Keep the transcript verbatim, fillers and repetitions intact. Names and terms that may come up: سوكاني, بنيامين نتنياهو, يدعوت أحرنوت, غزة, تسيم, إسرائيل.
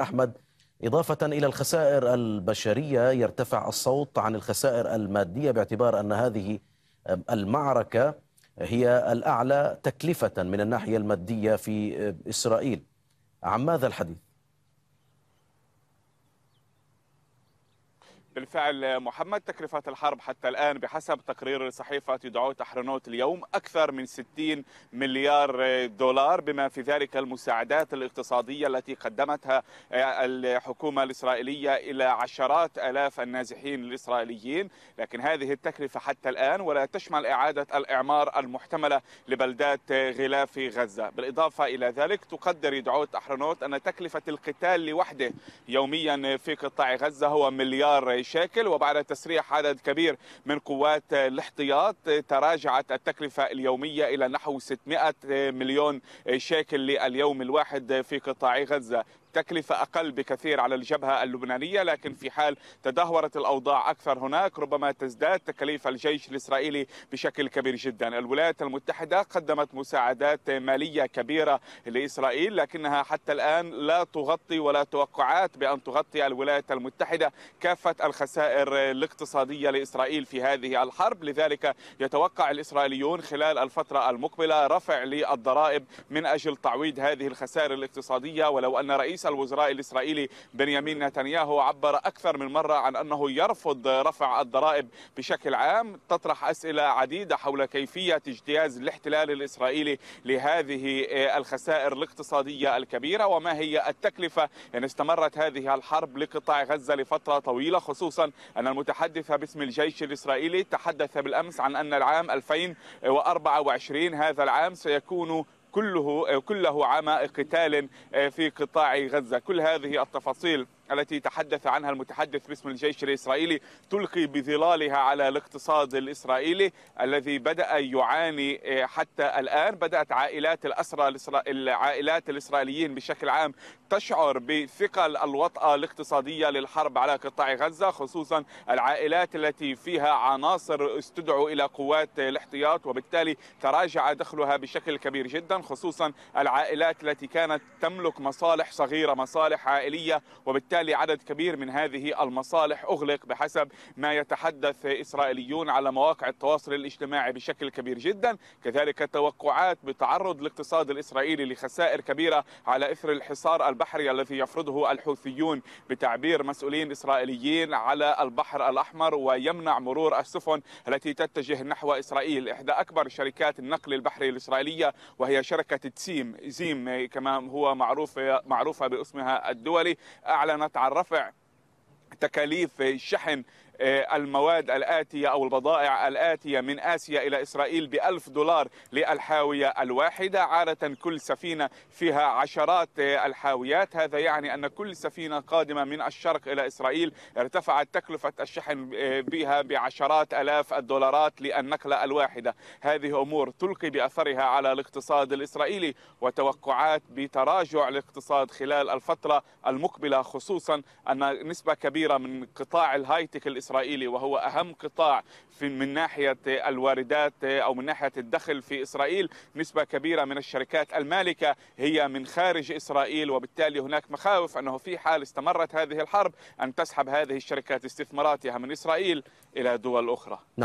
أحمد، إضافة إلى الخسائر البشرية يرتفع الصوت عن الخسائر المادية باعتبار أن هذه المعركة هي الأعلى تكلفة من الناحية المادية في إسرائيل. عن ماذا الحديث؟ بالفعل محمد، تكلفات الحرب حتى الآن بحسب تقرير صحيفة يدعوت أحرنوت اليوم أكثر من ستين مليار دولار، بما في ذلك المساعدات الاقتصادية التي قدمتها الحكومة الإسرائيلية إلى عشرات آلاف النازحين الإسرائيليين. لكن هذه التكلفة حتى الآن ولا تشمل إعادة الإعمار المحتملة لبلدات غلاف غزة. بالإضافة إلى ذلك تقدر يدعوت أحرنوت أن تكلفة القتال لوحده يوميا في قطاع غزة هو مليار شاكل، وبعد تسريح عدد كبير من قوات الاحتياط تراجعت التكلفة اليومية إلى نحو ستمئة مليون شاكل لليوم الواحد في قطاع غزة. تكلفة أقل بكثير على الجبهة اللبنانية، لكن في حال تدهورت الأوضاع أكثر هناك ربما تزداد تكاليف الجيش الإسرائيلي بشكل كبير جدا. الولايات المتحدة قدمت مساعدات مالية كبيرة لإسرائيل، لكنها حتى الآن لا تغطي ولا توقعات بأن تغطي الولايات المتحدة كافة الخسائر الاقتصادية لإسرائيل في هذه الحرب. لذلك يتوقع الإسرائيليون خلال الفترة المقبلة رفع للضرائب من أجل تعويض هذه الخسائر الاقتصادية، ولو أن رئيس الوزراء الإسرائيلي بنيامين نتنياهو عبر أكثر من مرة عن أنه يرفض رفع الضرائب بشكل عام. تطرح أسئلة عديدة حول كيفية اجتياز الاحتلال الإسرائيلي لهذه الخسائر الاقتصادية الكبيرة، وما هي التكلفة إن استمرت هذه الحرب لقطاع غزة لفترة طويلة، خصوصا أن المتحدث باسم الجيش الإسرائيلي تحدث بالأمس عن أن العام ألفين وأربعة وعشرين هذا العام سيكون كله كله عام قتال في قطاع غزة. كل هذه التفاصيل التي تحدث عنها المتحدث باسم الجيش الإسرائيلي تلقي بظلالها على الاقتصاد الإسرائيلي الذي بدأ يعاني حتى الآن. بدأت عائلات الأسرى العائلات الإسرائيليين بشكل عام تشعر بثقل الوطأة الاقتصادية للحرب على قطاع غزة، خصوصا العائلات التي فيها عناصر استدعوا إلى قوات الاحتياط، وبالتالي تراجع دخلها بشكل كبير جدا، خصوصا العائلات التي كانت تملك مصالح صغيرة، مصالح عائلية، وبالتالي عدد كبير من هذه المصالح أغلق بحسب ما يتحدث إسرائيليون على مواقع التواصل الاجتماعي بشكل كبير جدا. كذلك توقعات بتعرض الاقتصاد الإسرائيلي لخسائر كبيرة على إثر الحصار البحري الذي يفرضه الحوثيون بتعبير مسؤولين إسرائيليين على البحر الأحمر ويمنع مرور السفن التي تتجه نحو إسرائيل. إحدى أكبر شركات النقل البحري الإسرائيلية وهي شركة تسيم زيم كما هو معروف معروفة باسمها الدولي، أعلنت عن رفع تكاليف شحن المواد الآتية أو البضائع الآتية من آسيا إلى إسرائيل بألف دولار للحاوية الواحدة. عادة كل سفينة فيها عشرات الحاويات، هذا يعني أن كل سفينة قادمة من الشرق إلى إسرائيل ارتفعت تكلفة الشحن بها بعشرات ألاف الدولارات للنقلة الواحدة. هذه أمور تلقي بأثرها على الاقتصاد الإسرائيلي، وتوقعات بتراجع الاقتصاد خلال الفترة المقبلة، خصوصا أن نسبة كبيرة من قطاع الهايتك الإسرائيلي الإسرائيلي وهو أهم قطاع في من ناحية الواردات أو من ناحية الدخل في إسرائيل، نسبة كبيرة من الشركات المالكة هي من خارج إسرائيل، وبالتالي هناك مخاوف أنه في حال استمرت هذه الحرب أن تسحب هذه الشركات استثماراتها من إسرائيل إلى دول أخرى. نعم.